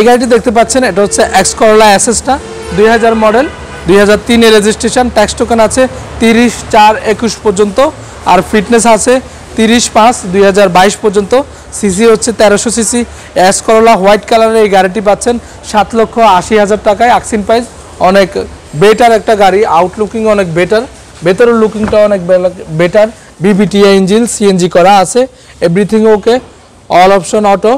এই গাড়িটি দেখতে পাচ্ছেন এটা হচ্ছে এক্স করোলা এসএসটা 2000 মডেল 2003 এর রেজিস্ট্রেশন ট্যাক্স টোকেন আছে 30/4/21 পর্যন্ত আর ফিটনেস আছে 30/5/2022 পর্যন্ত সিসি হচ্ছে 1300 সিসি এক্স করোলা হোয়াইট কালারের এই গাড়িটি পাচ্ছেন 7,80,000 টাকায় অ্যাকশন প্রাইস অনেক বেটার একটা গাড়ি আউটলুকিং অনেক বেটার লুকিংটা অনেক বেটার BBTI ইঞ্জিন CNG করা আছে everything okay all option auto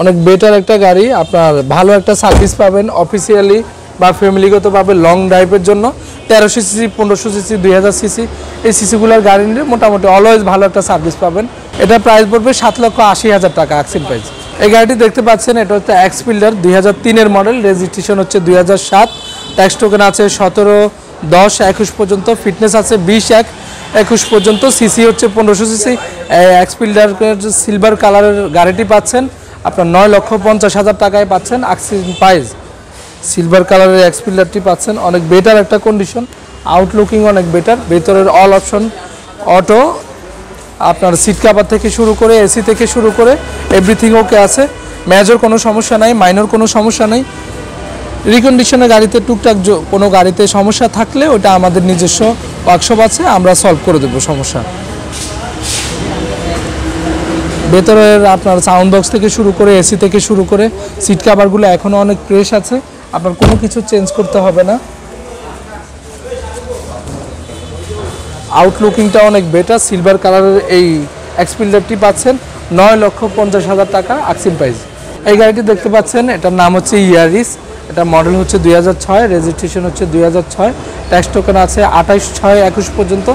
অনেক বেটার একটা গাড়ি আপনার ভালো একটা সার্ভিস পাবেন অফিসিয়ালি বা ফ্যামিলিগতভাবে লং ড্রাইভের জন্য 1300 সিসি 1500 সিসি 2000 সিসি এই সিসিগুলোর গাড়ি নিয়ে মোটামুটি অলওয়েজ ভালো একটা সার্ভিস পাবেন এটা প্রাইস পড়বে 7,80,000 টাকা অ্যাকশন প্রাইস এই গাড়িটি দেখতে পাচ্ছেন এটা হচ্ছে এক্স ফিল্ডার 2003 এর মডেল রেজিস্ট্রেশন হচ্ছে 2007 ট্যাক্স টোকেন আছে 17/10/21 পর্যন্ত ফিটনেস আছে 20/1/21 পর্যন্ত সিসি হচ্ছে 1500 সিসি এক্স ফিল্ডার সিলভার কালারের গাড়িটি পাচ্ছেন আপনার 9,50,000 টাকায় পাচ্ছেন অ্যাকশন প্রাইস সিলভার কালারের এক্স ফিল্ডারটি পাচ্ছেন অনেক বেটার একটা কন্ডিশন আউটলুকিং অনেক বেটার ভেতরের অল অপশন অটো আপনার সিট কভার থেকে শুরু করে এসি থেকে শুরু করে এভরিথিং ওকে আছে মেজর কোনো সমস্যা নাই মাইনর কোনো সমস্যা নাই রিকন্ডিশনের গাড়িতে টুকটাক কোনো গাড়িতে সমস্যা থাকলে ওটা আমাদের নিজস্ব ওয়ার্কশপ আছে আমরা সলভ করে দেবো সমস্যা ভেতরের আপনার সাউন্ড বক্স থেকে শুরু করে এসি থেকে শুরু করে সিট কভারগুলো এখনও অনেক ফ্রেশ আছে আপনার কোনো কিছু চেঞ্জ করতে হবে না আউটলুকিংটা অনেক বেটার সিলভার কালারের এই এক্সপিল্ডারটি পাচ্ছেন 9,50,000 টাকা অ্যাকশন প্রাইস এই গাড়িটি দেখতে পাচ্ছেন এটার নাম হচ্ছে ইয়ারিস এটা মডেল হচ্ছে 2006 রেজিস্ট্রেশন হচ্ছে 2006 ট্যাক্স টোকেন আছে 28/6/21 পর্যন্ত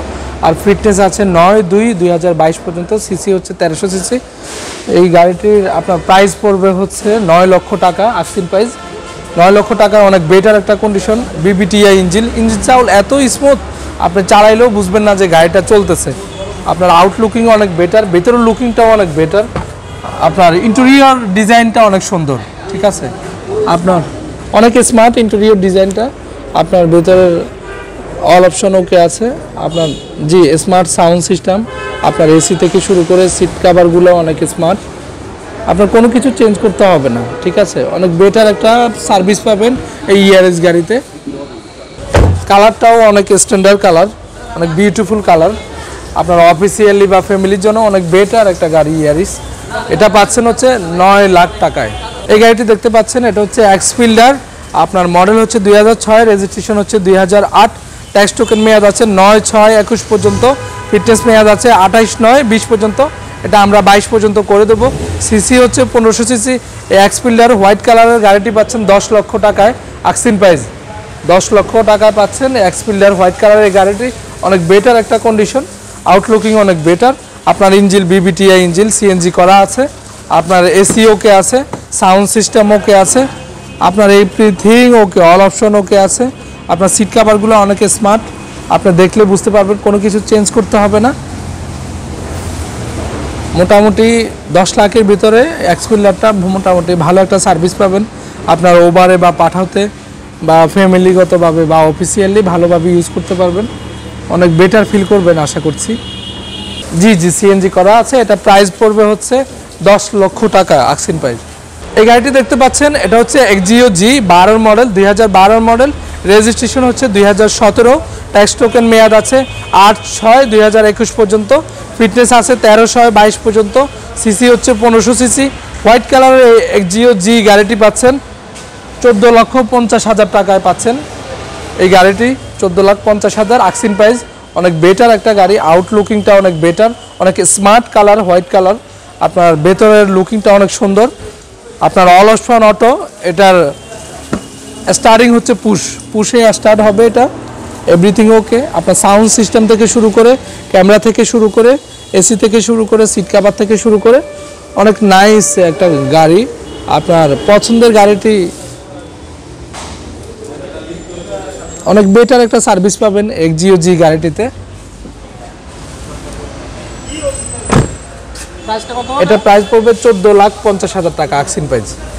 আর ফিটনেস আছে 9/2/2022 পর্যন্ত সিসি হচ্ছে 1300 সিসি এই গাড়িটির আপনার প্রাইস পড়বে হচ্ছে 9,00,000 টাকা অ্যাকশন প্রাইস 9,00,000 টাকা অনেক বেটার একটা কন্ডিশন BBTI ইঞ্জিন চাউল এত স্মুথ আপনি চালাইলেও বুঝবেন না যে গাড়িটা চলতেছে আপনার আউটলুকিং অনেক বেটার ভেতরের লুকিংটাও অনেক বেটার আপনার ইন্টেরিয়র ডিজাইনটা অনেক সুন্দর ঠিক আছে আপনার অনেক স্মার্ট ইন্টেরিয়র ডিজাইনটা আপনার ভেতরের অল অপশন ওকে আছে আপনার জি স্মার্ট সাউন্ড সিস্টেম আপনার এসি থেকে শুরু করে সিট কভারগুলো অনেক স্মার্ট আপনার কোনো কিছু চেঞ্জ করতে হবে না ঠিক আছে অনেক বেটার একটা সার্ভিস পাবেন এই ইয়ারিস গাড়িতে কালারটাও অনেক স্ট্যান্ডার্ড কালার অনেক বিউটিফুল কালার আপনার অফিসিয়ালি বা ফ্যামিলির জন্য অনেক বেটার একটা গাড়ি ইয়ারিস এটা পাচ্ছেন হচ্ছে 9,00,000 টাকায় এই গাড়িটি দেখতে পাচ্ছেন এটা হচ্ছে এক্স ফিল্ডার আপনার মডেল হচ্ছে 2006 রেজিস্ট্রেশন হচ্ছে 2008 ট্যাক্স টোকেন মেয়াদ আছে 9/6/21 পর্যন্ত ফিটনেস মেয়াদ আছে 28/9/20 পর্যন্ত এটা আমরা 22 পর্যন্ত করে দেবো সিসি হচ্ছে 1500 সিসি এক্স ফিল্ডার হোয়াইট কালারের গাড়িটি পাচ্ছেন 10,00,000 টাকায় অ্যাকশন প্রাইস 10,00,000 টাকা পাচ্ছেন এক্স ফিল্ডার হোয়াইট কালারের এই গাড়িটি অনেক বেটার একটা কন্ডিশন আউটলুকিং অনেক বেটার আপনার ইঞ্জিন BBTI ইঞ্জিন CNG করা আছে আপনার এসি ওকে আছে সাউন্ড সিস্টেম ওকে আছে আপনার everything okay all option okay আছে আপনার সিট কভারগুলো অনেক স্মার্ট আপনি দেখলে বুঝতে পারবেন কোনো কিছু চেঞ্জ করতে হবে না মোটামুটি 10,00,000 ভিতরে এক্স ফিল্ডারটা মোটামুটি ভালো একটা সার্ভিস পাবেন আপনার ওবারে বা পাঠাতে বা ফ্যামিলিগতভাবে বা অফিসিয়ালি ভালোভাবে ইউজ করতে পারবেন অনেক বেটার ফিল করবেন আশা করছি জি CNG করা আছে এটা প্রাইস পড়বে হচ্ছে 10,00,000 টাকা অ্যাকশন প্রাইস এই গাড়িটি দেখতে পাচ্ছেন এটা হচ্ছে Axio G 12 model 2012 model registration হচ্ছে 2017 ট্যাক্স টোকেন মেয়াদ আছে 8/6/2021 পর্যন্ত ফিটনেস আছে 13/6/22 পর্যন্ত সিসি হচ্ছে 1500 সিসি হোয়াইট কালারের এক্সিও জি গাড়িটি পাচ্ছেন 14,50,000 টাকায় পাচ্ছেন এই গাড়িটি 14,50,000 অ্যাকশন প্রাইস অনেক বেটার একটা গাড়ি আউটলুকিংটা অনেক বেটার অনেক স্মার্ট কালার হোয়াইট কালার আপনার ভেতরের লুকিংটা অনেক সুন্দর আপনার অল অপশন অটো এটার স্টার্টিং হচ্ছে পুশে স্টার্ট হবে এটা এভরিথিং ওকে আপনার সাউন্ড সিস্টেম থেকে শুরু করে ক্যামেরা থেকে শুরু করে এসি থেকে শুরু করে সিট কভার থেকে শুরু করে অনেক নাইস একটা গাড়ি আপনার পছন্দের গাড়িটি অনেক বেটার একটা সার্ভিস পাবেন এক্সিও জি গাড়িটিতে এটা প্রাইস পড়বে 14,50,000 টাকা অ্যাকশন প্রাইস